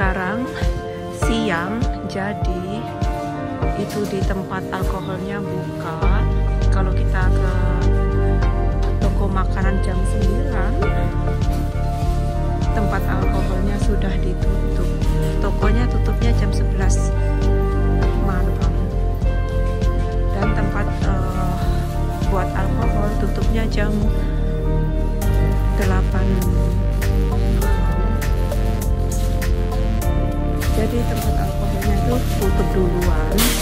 sekarang siang, jadi itu di tempat alkoholnya buka. Kalau kita ke toko makanan jam 9, tempat alkoholnya sudah ditutup. Tokonya tutupnya jam 11 malam. Dan tempat buat alkohol tutupnya jam 8. Jadi tempat alkoholnya itu tutup duluan.